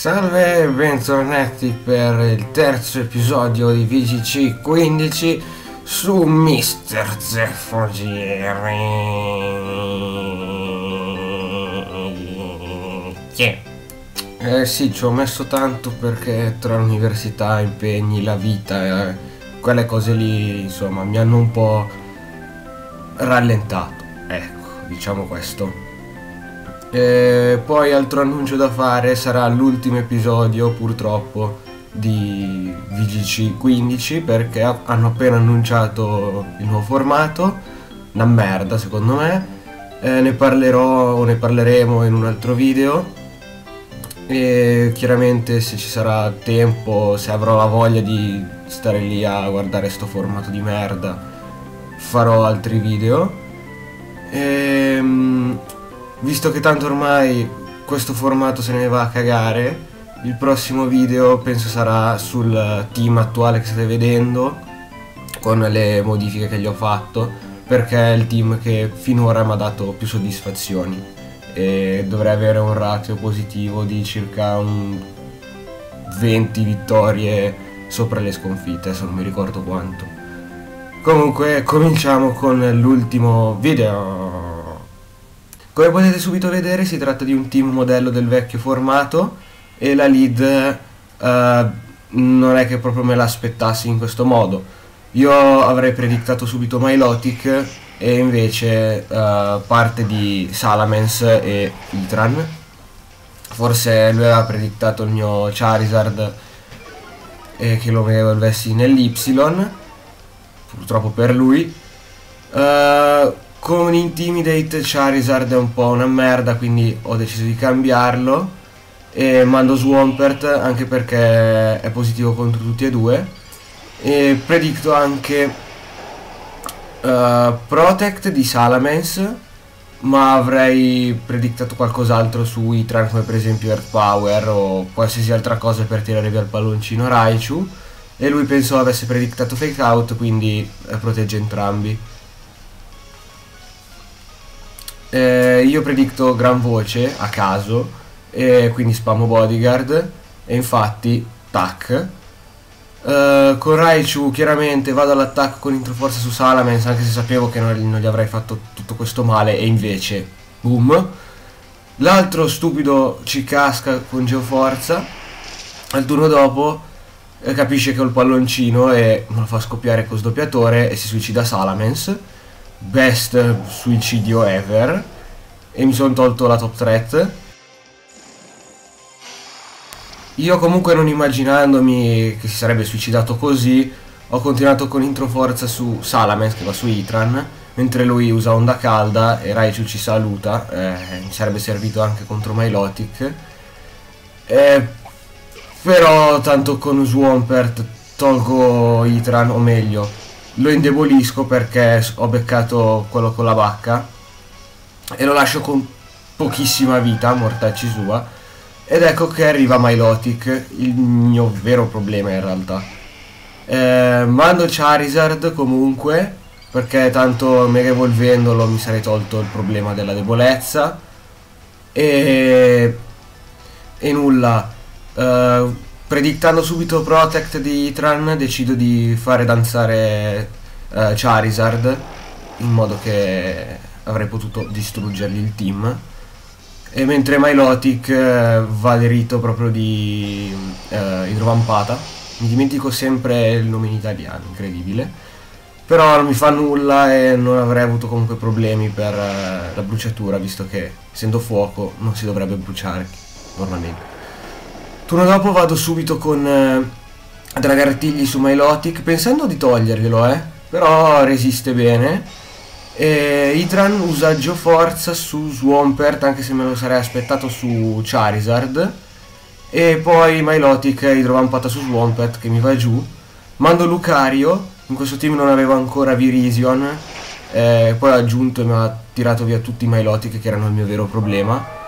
Salve, bentornati per il terzo episodio di VGC15 su Mr. ZepphoGR. Sì, ci ho messo tanto perché tra l'università, impegni, la vita, quelle cose lì, insomma, mi hanno un po' rallentato, ecco, diciamo questo. E poi altro annuncio da fare, sarà l'ultimo episodio purtroppo di VGC15 perché hanno appena annunciato il nuovo formato, una merda secondo me, ne parleremo in un altro video e chiaramente se ci sarà tempo, se avrò la voglia di stare lì a guardare sto formato di merda, farò altri video. Visto che tanto ormai questo formato se ne va a cagare, il prossimo video penso sarà sul team attuale che state vedendo, con le modifiche che gli ho fatto, perché è il team che finora mi ha dato più soddisfazioni e dovrei avere un ratio positivo di circa 20 vittorie sopra le sconfitte, adesso non mi ricordo quanto. Comunque cominciamo con l'ultimo video. Come potete subito vedere si tratta di un team modello del vecchio formato e la lead non è che proprio me l'aspettassi in questo modo. Io avrei predictato subito Milotic e invece parte di Salamence e Itran. Forse lui aveva predictato il mio Charizard e che lo avessi nell'Y, purtroppo per lui. Con Intimidate Charizard è un po' una merda, quindi ho deciso di cambiarlo e mando Swampert anche perché è positivo contro tutti e due, e predicto anche Protect di Salamence, ma avrei predictato qualcos'altro su Itran, come per esempio Earth Power o qualsiasi altra cosa per tirare via il palloncino Raichu, e lui penso avesse predictato Fake Out, quindi protegge entrambi. Io predicto Gran Voce a caso e quindi spammo Bodyguard e infatti tac. Con Raichu chiaramente vado all'attacco con introforza su Salamence, anche se sapevo che non gli avrei fatto tutto questo male e invece boom. L'altro stupido ci casca con Geoforza al turno dopo, capisce che ho il palloncino e me lo fa scoppiare con sdoppiatore e si suicida Salamence. Best suicidio ever, e mi sono tolto la top threat. Io comunque non immaginandomi che si sarebbe suicidato così, ho continuato con introforza su Salamence che va su Itran, mentre lui usa onda calda e Raichu ci saluta, mi sarebbe servito anche contro Milotic, però tanto con Swampert tolgo Itran, o meglio lo indebolisco perché ho beccato quello con la bacca e lo lascio con pochissima vita, mortacci sua, ed ecco che arriva Milotic, il mio vero problema in realtà. Mando Charizard comunque perché tanto mega evolvendolo mi sarei tolto il problema della debolezza e nulla. Predictando subito Protect di Itran decido di fare danzare Charizard in modo che avrei potuto distruggergli il team, e mentre Milotic va diritto proprio di idrovampata, mi dimentico sempre il nome in italiano, incredibile, però non mi fa nulla e non avrei avuto comunque problemi per la bruciatura, visto che essendo fuoco non si dovrebbe bruciare normalmente. Turno dopo vado subito con Dragartigli su Milotic, pensando di toglierglielo, però resiste bene. E Itran usa Geoforza su Swampert, anche se me lo sarei aspettato su Charizard, e poi Milotic idrovampata su Swampert che mi va giù. Mando Lucario, in questo team non avevo ancora Virision, poi ho aggiunto e mi ha tirato via tutti i Milotic che erano il mio vero problema.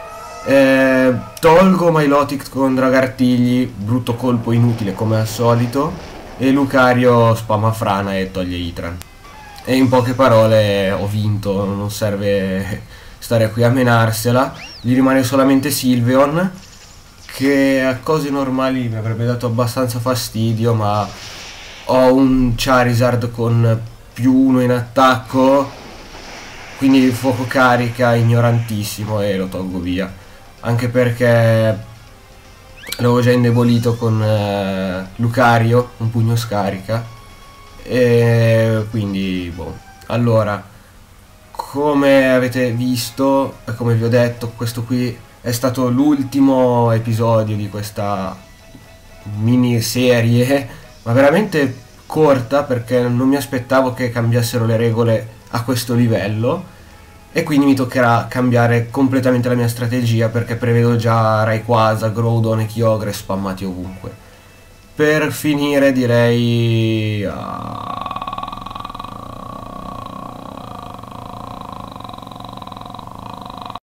Tolgo Milotic con Dragartigli, brutto colpo inutile come al solito, e Lucario spamma Frana e toglie Itran, e in poche parole ho vinto, non serve stare qui a menarsela. Gli rimane solamente Sylveon che a cose normali mi avrebbe dato abbastanza fastidio, ma ho un Charizard con più 1 in attacco, quindi il fuoco carica ignorantissimo e lo tolgo via, anche perché l'avevo già indebolito con Lucario, un pugno scarica, e quindi boh. Allora, come avete visto e come vi ho detto, questo qui è stato l'ultimo episodio di questa miniserie, ma veramente corta, perché non mi aspettavo che cambiassero le regole a questo livello, e quindi mi toccherà cambiare completamente la mia strategia, perché prevedo già Rayquaza, Groudon e Kyogre spammati ovunque. Per finire direi...